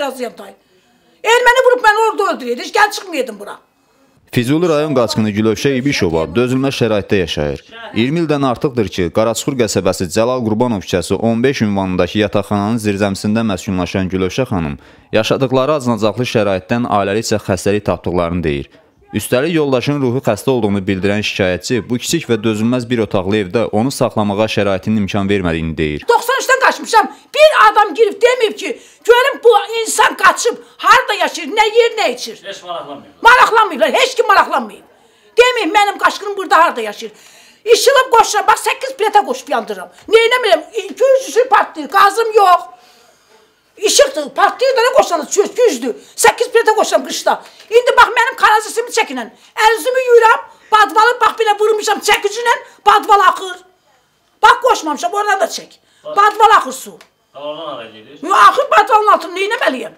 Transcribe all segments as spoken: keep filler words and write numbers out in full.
de razıyam dayı. Ermeni vurup beni orada öldürüyordu. Hiç gel çıkmayaydım bura. Füzuli rayon qaçqını Gülövşə İbişova dözülməz şəraitdə yaşayır. iyirmi ildən artıqdır ki, Qaraçuxur qəsəbəsi Cəlal Qurbanov küçəsi on beş ünvanındakı yataqxananın zirzəmisində məskunlaşan Gülövşə xanım yaşadıqları acınacaqlı şəraitdən ailəlikcə xəstəlik tapdıqlarını deyir. Üstəlik yoldaşın ruhu xəstə olduğunu bildirən şikayətçi bu kiçik və dözülməz bir otaqlı evdə onu saxlamağa şəraitinin imkan vermədiyini deyir. doxsan üçdən qaçmışam. Bir adam girib deməyib ki, görüm bu insan qaçıb harda yaşayır, nə yer, nə içir. Heç maraqlanmıyor. Maraqlanmıyorlar, heç kim maraqlanmıyor. Deməyib mənim qaçqınım burada harda yaşayır. İşilib qoşuram, bax səkkiz plətə qoşub yandırıram. Neynəmirəm? iki yüz partlayır, qazım yox. İşıqdır, partlayır da nə qoşanız? iki yüzdür. səkkiz plətə qoşuram qışda. İndi bax mənim kanalizasımı çəkinən, ərzimi yuyuram, badvalı bax belə vurmuşam çəkicinlə, badval axır. Bax qoşmamışam, oradan da çək. Badval axır su. Davardan ara gedir. Axır badvalın altını neynəməliyəm?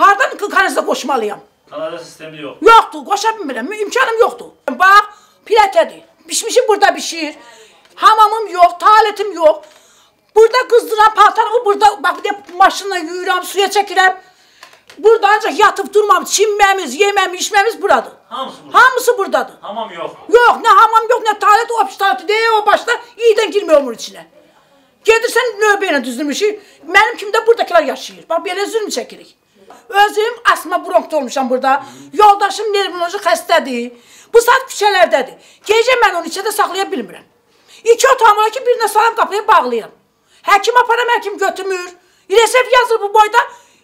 Hardan kanalizda qoşmalıyam? Kanalizda sistemi yox. Yoxdur, qoşa bilmirəm, imkanım yoxdur. Bax, plətədir. Pişmişim burada pişir. Hamamım yox, taletim yox. Burada qızdıran paltarımı burada bak bir de maşınla yürüyorum, suya çəkirəm. Burada ancaq yatıb durmam, çinməmiz, yeməmiz, içməmiz buradır. Hamısı buradadır. Hamısı buradadır. Hamam yox. Yox, nə hamam yox, nə talet, o piştalet deyə o başda iyidən girmiyor onun içinə. Gedirsən növbə ilə düzülmüşük. Mənim kimi də buradakılar yaşayır. Bax belə zülm çəkirik. Özüm asma bronkda olmuşam burada. Yoldaşım nervoloji xəstədir. Bu saat küçələrdədir. Gecə mən onu içədə saxlaya bilmirəm. İki otağımla ki birinə salam qapıya bağlayıram. Həkim aparam, həkim götürmür. İresef yazır bu boyda.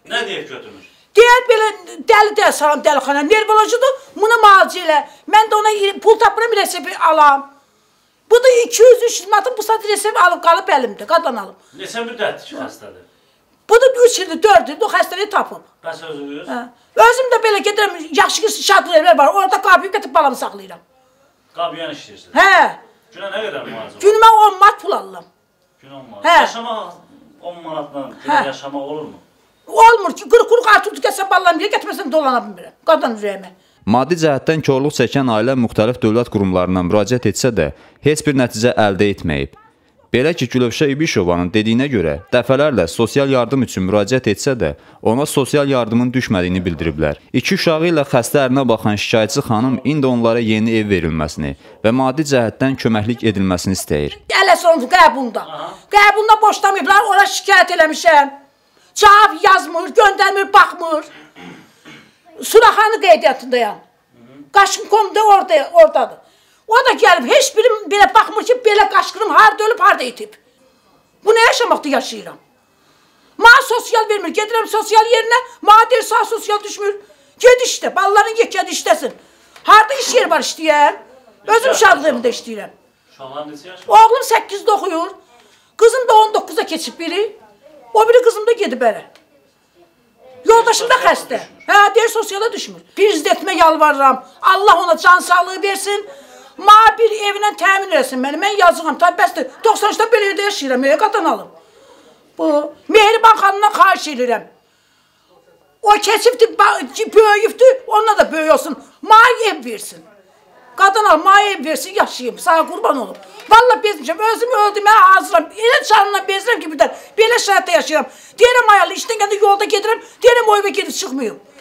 Nə deyib götürmür? Deyər belə dəli də salam dəlixana, nervolojidir, bunu müalicə elə. Mən də ona pul tapıram, İresefi alam. Bu da iki yüz üç yüz manatın bu saat İresefi alıb qalıb əlimdə, qadan alıb. Neçə müddətdir ki xəstədir? Bu da üç ildir, dörd ildir, o xəstəliyi tapıb. Bəs özünüz? Özüm də belə gedirəm, yaxşı ki şadlı evlər var, orada qabıyıb getib balamı saxlayıram. Qabıyan işləyirsiniz? Hə. Günə nə qədər müalicə var? Günümə on mat pul alıram. Yaşamaq on manatla yaşamaq olur mu? Olmur ki, qırıq-qırıq artırdı gəlsəm ballarım deyə getməsəm dolana bilmirəm, qadan ürəyimə. Maddi cəhətdən korluq çəkən ailə müxtəlif dövlət qurumlarına müraciət etsə də, heç bir nəticə əldə etməyib. Belə ki, Gülövşə İbişovanın dediyinə görə, dəfələrlə sosial yardım üçün müraciət etsə də, ona sosial yardımın düşmədiyini bildiriblər. İki uşağı ilə xəstə ərinə baxan şikayətçi xanım indi onlara yeni ev verilməsini və maddi cəhətdən köməklik edilməsini istəyir. Ələ sonuncu qəbulunda. Qəbulunda boşlamayıblar, ona şikayət eləmişəm. Cavab yazmır, göndərmir, baxmır. Suraxanı qeydiyyatındayam. Qaşqın.com-da oradadır. O da gəlib, heç birim belə baxmır ki, belə qaşqırım harada ölüb, harada itib. Bu nə yaşamaqda yaşayıram? Mənə sosial vermir, gedirəm sosial yerinə, mənə deyir, sağ sosial düşmür. Ged işdə, balların yekədi işdəsin. Harada iş yeri var işləyəm. Özüm şadlığımda işləyirəm. Oğlum səkkizdə oxuyur, qızım da on doqquzda keçib biri, o biri qızım da gedib ərə. Yoldaşım da xəstə, hə, deyir sosiala düşmür. Prezidentmə yalvarıram, Allah ona can sağlığı versin. Mənə bir evinə təmin eləsin məni, mən yazıqam, tabi bəsdir, doxsan üçdən belə evdə yaşayıram, eyə qadan alım. Bu, Mehriban xanımdan xahiş edirəm. O keçibdir, böyüyübdir, onunla da böyük olsun, mənə ev versin. Qadan alım, mənə ev versin, yaşayayım, sana qurban olum. Valla bezmişəm, özümü öldürməyə hazıram, elə canına bezirəm ki, birdən, belə şəhətdə yaşayıram. Deyirəm, ayalı, işdən gəndə yolda gedirəm, deyirəm, o evə gedib çıxmıyım.